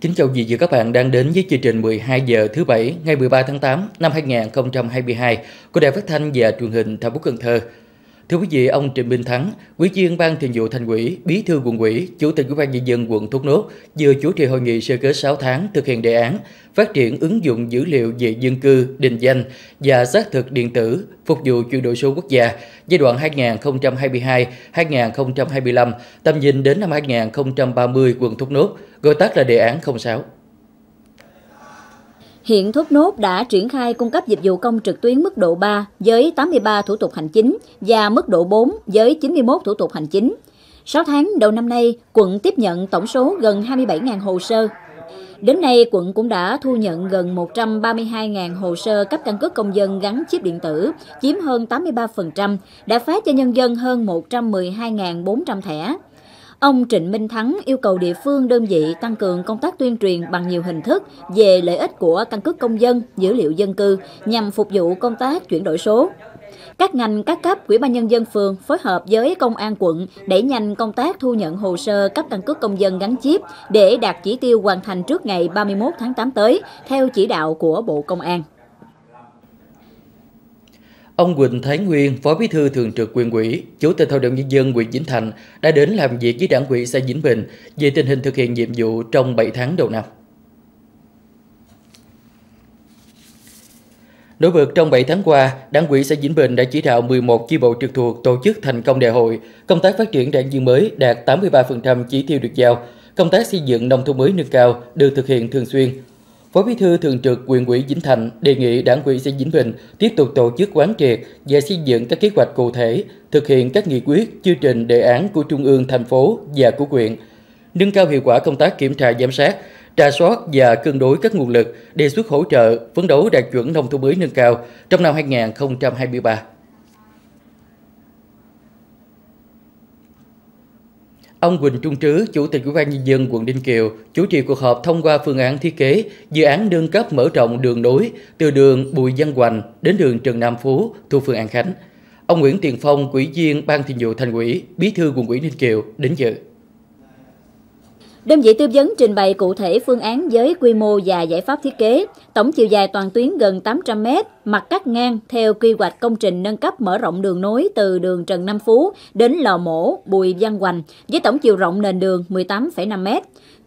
Kính chào quý vị và các bạn đang đến với chương trình 12 giờ thứ Bảy ngày 13 tháng 8 năm 2022 của Đài Phát Thanh và Truyền hình Thành phố Cần Thơ. Thưa quý vị, ông Trịnh Minh Thắng, Ủy viên Ban Thường vụ Thành ủy, Bí thư Quận ủy, Chủ tịch Ủy ban nhân dân quận Thốt Nốt vừa chủ trì hội nghị sơ kết 6 tháng thực hiện đề án phát triển ứng dụng dữ liệu về dân cư, định danh và xác thực điện tử phục vụ chuyển đổi số quốc gia giai đoạn 2022-2025, tầm nhìn đến năm 2030 quận Thốt Nốt, gọi tắt là đề án 06. Hiện Thốt Nốt đã triển khai cung cấp dịch vụ công trực tuyến mức độ 3 với 83 thủ tục hành chính và mức độ 4 với 91 thủ tục hành chính. 6 tháng đầu năm nay, quận tiếp nhận tổng số gần 27.000 hồ sơ. Đến nay, quận cũng đã thu nhận gần 132.000 hồ sơ cấp căn cước công dân gắn chip điện tử, chiếm hơn 83%, đã phát cho nhân dân hơn 112.400 thẻ. Ông Trịnh Minh Thắng yêu cầu địa phương đơn vị tăng cường công tác tuyên truyền bằng nhiều hình thức về lợi ích của căn cước công dân, dữ liệu dân cư nhằm phục vụ công tác chuyển đổi số. Các ngành các cấp, Ủy ban nhân dân phường phối hợp với công an quận đẩy nhanh công tác thu nhận hồ sơ cấp căn cước công dân gắn chip để đạt chỉ tiêu hoàn thành trước ngày 31 tháng 8 tới theo chỉ đạo của Bộ Công an. Ông Quỳnh Thái Nguyên, Phó Bí thư Thường trực Huyện ủy, Chủ tịch Hội đồng nhân dân huyện Dĩnh Thành đã đến làm việc với Đảng ủy xã Dĩnh Bình về tình hình thực hiện nhiệm vụ trong 7 tháng đầu năm. Nổi bật trong 7 tháng qua, Đảng ủy xã Dĩnh Bình đã chỉ đạo 11 chi bộ trực thuộc tổ chức thành công đại hội, công tác phát triển đảng viên mới đạt 83% chỉ tiêu được giao, công tác xây dựng nông thôn mới nâng cao được thực hiện thường xuyên. Phó Bí thư Thường trực Huyện ủy Dĩnh Thành đề nghị Đảng ủy xã Dĩnh Bình tiếp tục tổ chức quán triệt và xây dựng các kế hoạch cụ thể, thực hiện các nghị quyết, chương trình, đề án của Trung ương, thành phố và của huyện, nâng cao hiệu quả công tác kiểm tra giám sát, trà soát và cân đối các nguồn lực, đề xuất hỗ trợ, phấn đấu đạt chuẩn nông thôn mới nâng cao trong năm 2023. Ông Quỳnh Trung Trứ, Chủ tịch Ủy ban nhân dân quận Ninh Kiều, chủ trì cuộc họp thông qua phương án thiết kế dự án nâng cấp mở rộng đường nối từ đường Bùi Văn Hoành đến đường Trần Nam Phú thuộc phường An Khánh. Ông Nguyễn Tiền Phong, Ủy viên Ban Thường vụ Thành ủy, Bí thư Quận ủy Ninh Kiều đến dự. Đơn vị tư vấn trình bày cụ thể phương án với quy mô và giải pháp thiết kế, tổng chiều dài toàn tuyến gần 800 m, mặt cắt ngang theo quy hoạch công trình nâng cấp mở rộng đường nối từ đường Trần Nam Phú đến lò mổ Bùi Văn Hoành với tổng chiều rộng nền đường 18,5 m.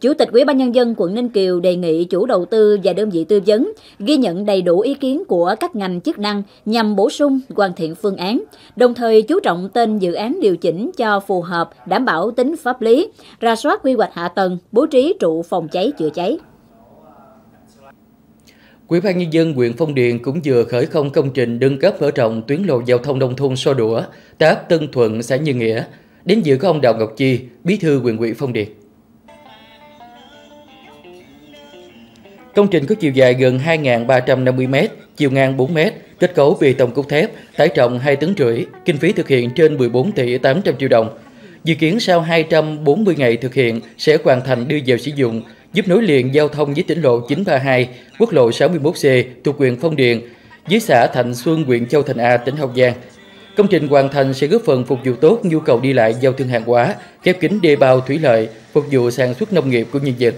Chủ tịch Ủy ban nhân dân quận Ninh Kiều đề nghị chủ đầu tư và đơn vị tư vấn ghi nhận đầy đủ ý kiến của các ngành chức năng nhằm bổ sung, hoàn thiện phương án, đồng thời chú trọng tên dự án điều chỉnh cho phù hợp, đảm bảo tính pháp lý, rà soát quy hoạch hạ tầng, bố trí trụ phòng cháy chữa cháy. Ủy ban nhân dân huyện Phong Điền cũng vừa khởi công công trình nâng cấp mở rộng tuyến lộ giao thông nông thôn Xo Đũa, tại ấp Tân Thuận, xã Như Nghĩa. Đến dự có ông Đào Ngọc Chi, Bí thư huyện ủy Phong Điền. Công trình có chiều dài gần 2.350 m, chiều ngang 4 m, kết cấu bê tông cốt thép, tải trọng 2,5 tấn, kinh phí thực hiện trên 14,8 tỷ đồng. Dự kiến sau 240 ngày thực hiện sẽ hoàn thành đưa vào sử dụng, giúp nối liền giao thông với tỉnh lộ 932, quốc lộ 61C thuộc huyện Phong Điền với xã Thạnh Xuân, huyện Châu Thành A, tỉnh Hậu Giang. Công trình hoàn thành sẽ góp phần phục vụ tốt nhu cầu đi lại, giao thương hàng hóa, khép kín đê bao thủy lợi, phục vụ sản xuất nông nghiệp của nhân dân.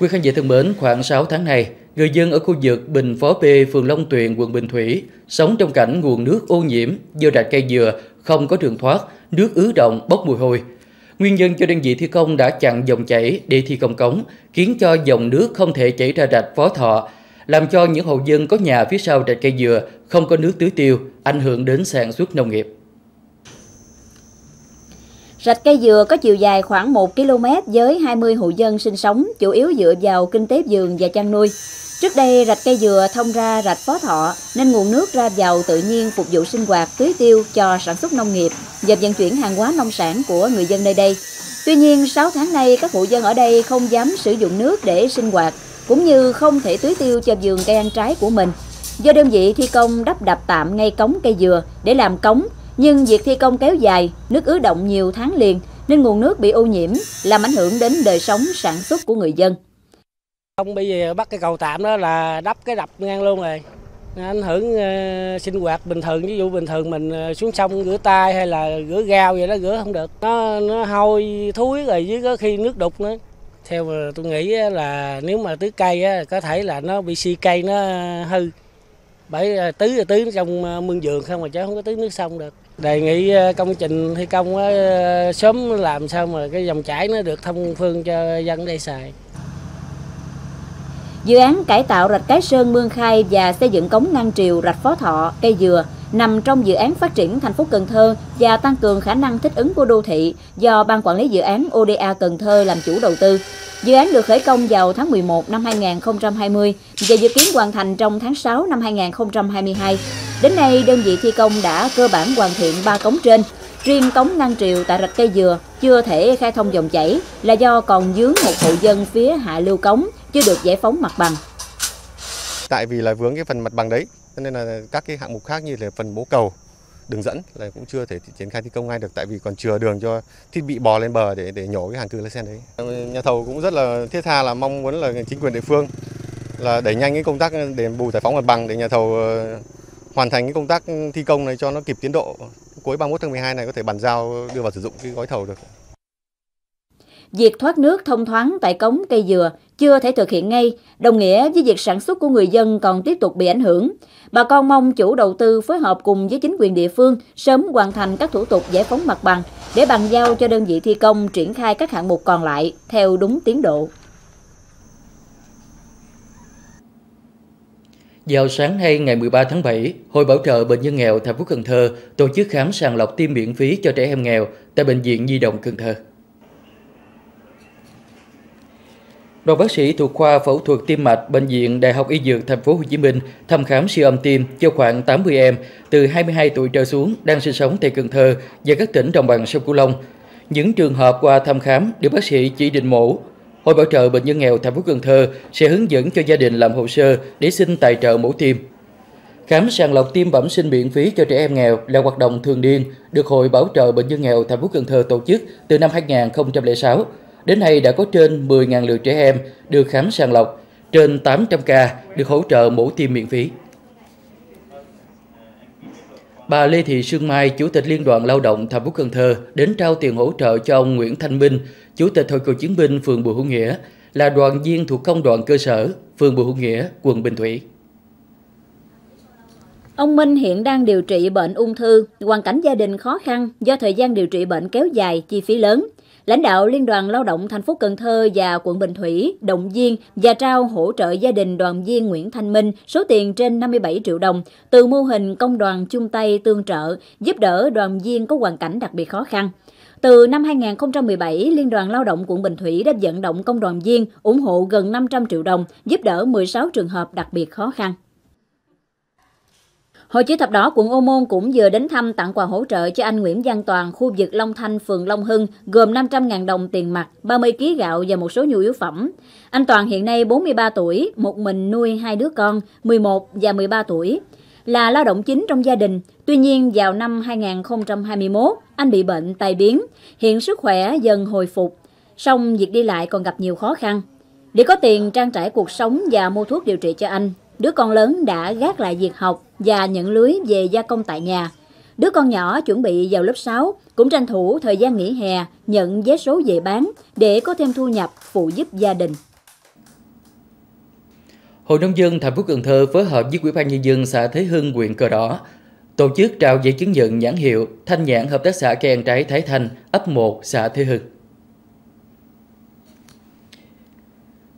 Quý khán giả thân mến, khoảng 6 tháng này, người dân ở khu vực Bình Phố B, phường Long Tuyền, quận Bình Thủy sống trong cảnh nguồn nước ô nhiễm do rạch Cây Dừa, không có đường thoát, nước ứ động, bốc mùi hôi. Nguyên nhân do đơn vị thi công đã chặn dòng chảy để thi công cống, khiến cho dòng nước không thể chảy ra rạch Phó Thọ, làm cho những hộ dân có nhà phía sau rạch Cây Dừa không có nước tưới tiêu, ảnh hưởng đến sản xuất nông nghiệp. Rạch Cây Dừa có chiều dài khoảng 1 km với 20 hộ dân sinh sống, chủ yếu dựa vào kinh tế vườn và chăn nuôi. Trước đây, rạch Cây Dừa thông ra rạch Phó Thọ nên nguồn nước ra vào tự nhiên phục vụ sinh hoạt, tưới tiêu cho sản xuất nông nghiệp và vận chuyển hàng hóa nông sản của người dân nơi đây. Tuy nhiên, 6 tháng nay, các hộ dân ở đây không dám sử dụng nước để sinh hoạt, cũng như không thể tưới tiêu cho vườn cây ăn trái của mình. Do đơn vị thi công đắp đập tạm ngay cống Cây Dừa để làm cống, nhưng việc thi công kéo dài, nước ứ động nhiều tháng liền nên nguồn nước bị ô nhiễm, làm ảnh hưởng đến đời sống sản xuất của người dân. Không, bây giờ bắt cái cầu tạm đó là đắp cái đập ngang luôn rồi. Nó ảnh hưởng sinh hoạt bình thường, ví dụ bình thường mình xuống sông rửa tay hay là rửa gao vậy đó, rửa không được. Nó hôi thối rồi, với có khi nước đục nữa. Theo tôi nghĩ là nếu mà tưới cây có thể là nó bị si cây nó hư. Bởi tưới là tưới trong mương vườn không mà chứ không có tưới nước sông được. Đề nghị công trình thi công sớm làm sao mà cái dòng chảy nó được thông phương cho dân đây xài. Dự án cải tạo rạch Cái Sơn Mương Khai và xây dựng cống ngăn triều rạch Phó Thọ, Cây Dừa nằm trong dự án phát triển thành phố Cần Thơ và tăng cường khả năng thích ứng của đô thị do Ban Quản lý Dự án ODA Cần Thơ làm chủ đầu tư. Dự án được khởi công vào tháng 11 năm 2020 và dự kiến hoàn thành trong tháng 6 năm 2022. Đến nay, đơn vị thi công đã cơ bản hoàn thiện 3 cống trên. Riêng cống ngăn triều tại rạch Cây Dừa chưa thể khai thông dòng chảy là do còn vướng một hộ dân phía hạ lưu cống, chưa được giải phóng mặt bằng. Tại vì là vướng cái phần mặt bằng đấy, cho nên là các cái hạng mục khác như là phần bố cầu, đường dẫn là cũng chưa thể triển khai thi công ngay được, tại vì còn chừa đường cho thiết bị bò lên bờ để nhổ cái hàng cừ la sen đấy. Nhà thầu cũng rất là thiết tha là mong muốn là chính quyền địa phương là đẩy nhanh cái công tác đền bù giải phóng mặt bằng để nhà thầu hoàn thành cái công tác thi công này cho nó kịp tiến độ, cuối 31 tháng 12 này có thể bàn giao đưa vào sử dụng cái gói thầu được. Việc thoát nước thông thoáng tại cống Cây Dừa chưa thể thực hiện ngay, đồng nghĩa với việc sản xuất của người dân còn tiếp tục bị ảnh hưởng. Bà con mong chủ đầu tư phối hợp cùng với chính quyền địa phương sớm hoàn thành các thủ tục giải phóng mặt bằng để bàn giao cho đơn vị thi công triển khai các hạng mục còn lại theo đúng tiến độ. Vào sáng nay ngày 13 tháng 7, Hội Bảo trợ Bệnh nhân nghèo thành phố Cần Thơ tổ chức khám sàng lọc tiêm miễn phí cho trẻ em nghèo tại Bệnh viện Nhi đồng Cần Thơ. Đoàn bác sĩ thuộc khoa phẫu thuật tim mạch Bệnh viện Đại học Y Dược Thành phố Hồ Chí Minh thăm khám siêu âm tim cho khoảng 80 em từ 22 tuổi trở xuống đang sinh sống tại Cần Thơ và các tỉnh đồng bằng sông Cửu Long. Những trường hợp qua thăm khám được bác sĩ chỉ định mổ. Hội Bảo trợ Bệnh nhân nghèo Thành phố Cần Thơ sẽ hướng dẫn cho gia đình làm hồ sơ để xin tài trợ mổ tim. Khám sàng lọc tim bẩm sinh miễn phí cho trẻ em nghèo là hoạt động thường niên được Hội Bảo trợ Bệnh nhân nghèo Thành phố Cần Thơ tổ chức từ năm 2006. Đến nay đã có trên 10.000 lượt trẻ em được khám sàng lọc, trên 800 ca được hỗ trợ mổ tim miễn phí. Bà Lê Thị Sương Mai, Chủ tịch Liên đoàn Lao động Thành phố Cần Thơ đến trao tiền hỗ trợ cho ông Nguyễn Thanh Minh, Chủ tịch Hội Cựu chiến binh phường Bùi Hữu Nghĩa, là đoàn viên thuộc công đoàn cơ sở phường Bùi Hữu Nghĩa, quận Bình Thủy. Ông Minh hiện đang điều trị bệnh ung thư, hoàn cảnh gia đình khó khăn do thời gian điều trị bệnh kéo dài, chi phí lớn. Lãnh đạo Liên đoàn Lao động Thành phố Cần Thơ và quận Bình Thủy động viên và trao hỗ trợ gia đình đoàn viên Nguyễn Thanh Minh số tiền trên 57 triệu đồng từ mô hình công đoàn chung tay tương trợ giúp đỡ đoàn viên có hoàn cảnh đặc biệt khó khăn. Từ năm 2017, Liên đoàn Lao động quận Bình Thủy đã vận động công đoàn viên ủng hộ gần 500 triệu đồng giúp đỡ 16 trường hợp đặc biệt khó khăn. Hội Chữ thập đỏ quận Ô Môn cũng vừa đến thăm tặng quà hỗ trợ cho anh Nguyễn Văn Toàn, khu vực Long Thanh, phường Long Hưng, gồm 500.000 đồng tiền mặt, 30 kg gạo và một số nhu yếu phẩm. Anh Toàn hiện nay 43 tuổi, một mình nuôi hai đứa con, 11 và 13 tuổi, là lao động chính trong gia đình. Tuy nhiên, vào năm 2021, anh bị bệnh tai biến, hiện sức khỏe dần hồi phục, song việc đi lại còn gặp nhiều khó khăn. Để có tiền trang trải cuộc sống và mua thuốc điều trị cho anh, đứa con lớn đã gác lại việc học và nhận lưới về gia công tại nhà. Đứa con nhỏ chuẩn bị vào lớp 6 cũng tranh thủ thời gian nghỉ hè nhận vé số về bán để có thêm thu nhập phụ giúp gia đình. Hội nông dân thành phố Cần Thơ phối hợp với Ủy ban nhân dân xã Thế Hưng, huyện Cờ Đỏ tổ chức trao giấy chứng nhận nhãn hiệu Thanh Nhãn Hợp tác xã Cây Ăn Trái Thái Thành, ấp 1, xã Thế Hưng.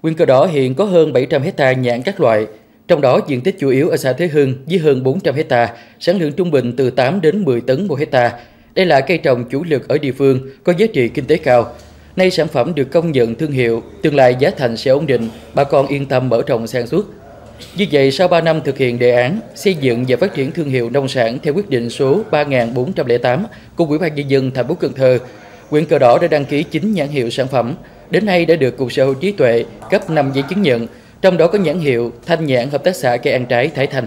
Huyện Cờ Đỏ hiện có hơn 700 hectare nhãn các loại. Trong đó, diện tích chủ yếu ở xã Thế Hưng với hơn 400 hectare, sản lượng trung bình từ 8 đến 10 tấn một hectare. Đây là cây trồng chủ lực ở địa phương, có giá trị kinh tế cao. Nay sản phẩm được công nhận thương hiệu, tương lai giá thành sẽ ổn định, bà con yên tâm mở rộng sản xuất. Như vậy, sau 3 năm thực hiện đề án xây dựng và phát triển thương hiệu nông sản theo quyết định số 3408 của Ủy ban nhân dân thành phố Cần Thơ, huyện Cờ Đỏ đã đăng ký 9 nhãn hiệu sản phẩm. Đến nay đã được Cục Sở hữu trí tuệ cấp 5 giấy chứng nhận, trong đó có nhãn hiệu Thanh Nhãn Hợp tác xã Cây Ăn Trái Thái Thành.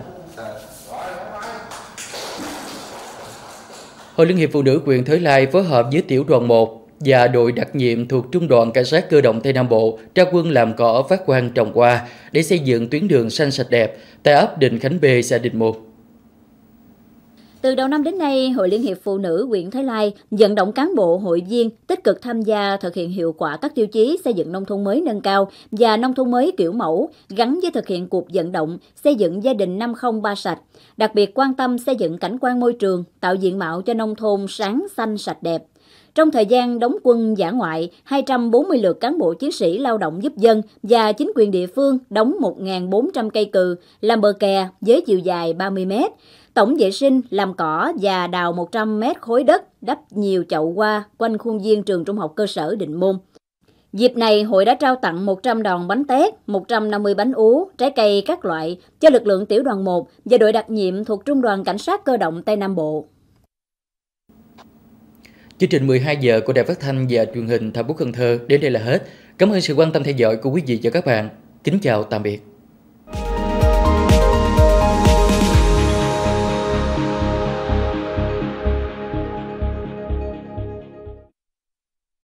Hội Liên hiệp Phụ nữ huyện Thới Lai phối hợp với Tiểu đoàn 1 và đội đặc nhiệm thuộc Trung đoàn Cảnh sát Cơ động Tây Nam Bộ ra quân làm cỏ phát quang trồng hoa để xây dựng tuyến đường xanh sạch đẹp tại ấp Định Khánh B, xã Định Một. Từ đầu năm đến nay, Hội Liên hiệp Phụ nữ huyện Thái Lai vận động cán bộ, hội viên tích cực tham gia thực hiện hiệu quả các tiêu chí xây dựng nông thôn mới nâng cao và nông thôn mới kiểu mẫu gắn với thực hiện cuộc vận động xây dựng gia đình 503 sạch, đặc biệt quan tâm xây dựng cảnh quan môi trường, tạo diện mạo cho nông thôn sáng, xanh, sạch đẹp. Trong thời gian đóng quân dã ngoại, 240 lượt cán bộ chiến sĩ lao động giúp dân và chính quyền địa phương đóng 1.400 cây cừ, làm bờ kè với chiều dài 30 mét, tổng vệ sinh, làm cỏ và đào 100 mét khối đất, đắp nhiều chậu hoa quanh khuôn viên trường trung học cơ sở Định Môn. Dịp này, hội đã trao tặng 100 đòn bánh tét, 150 bánh ú, trái cây các loại cho lực lượng tiểu đoàn 1 và đội đặc nhiệm thuộc Trung đoàn Cảnh sát Cơ động Tây Nam Bộ. Chương trình 12 giờ của Đài Phát thanh và Truyền hình Thành phố Cần Thơ đến đây là hết. Cảm ơn sự quan tâm theo dõi của quý vị và các bạn. Kính chào tạm biệt.